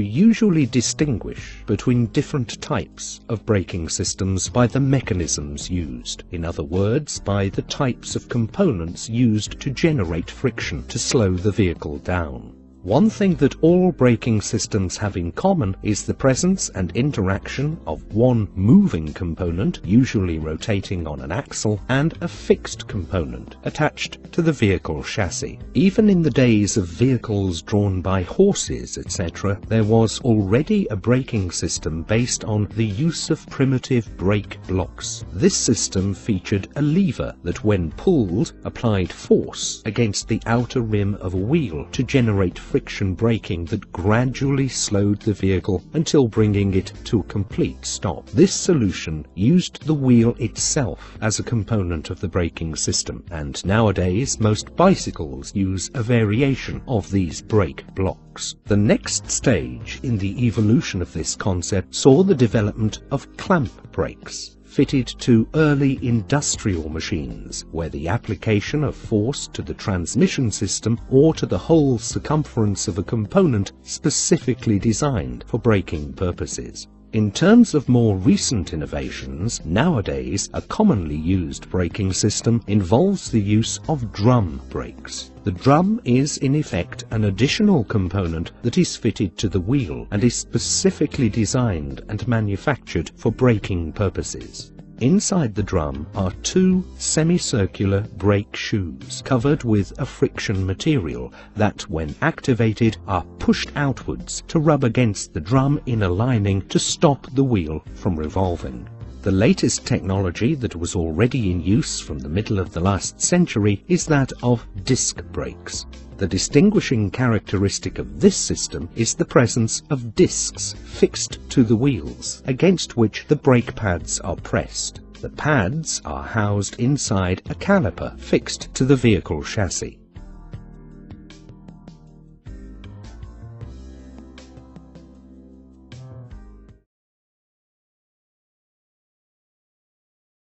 We usually distinguish between different types of braking systems by the mechanisms used, in other words, by the types of components used to generate friction to slow the vehicle down. One thing that all braking systems have in common is the presence and interaction of one moving component, usually rotating on an axle, and a fixed component attached to the vehicle chassis. Even in the days of vehicles drawn by horses, etc., there was already a braking system based on the use of primitive brake blocks. This system featured a lever that, when pulled, applied force against the outer rim of a wheel to generate friction braking that gradually slowed the vehicle until bringing it to a complete stop. This solution used the wheel itself as a component of the braking system, and nowadays most bicycles use a variation of these brake blocks. The next stage in the evolution of this concept saw the development of clamp brakes, fitted to early industrial machines, where the application of force to the transmission system or to the whole circumference of a component specifically designed for braking purposes. In terms of more recent innovations, nowadays a commonly used braking system involves the use of drum brakes. The drum is in effect an additional component that is fitted to the wheel and is specifically designed and manufactured for braking purposes. Inside the drum are two semicircular brake shoes covered with a friction material that, when activated, are pushed outwards to rub against the drum inner lining to stop the wheel from revolving. The latest technology that was already in use from the middle of the last century is that of disc brakes. The distinguishing characteristic of this system is the presence of discs fixed to the wheels, against which the brake pads are pressed. The pads are housed inside a caliper fixed to the vehicle chassis.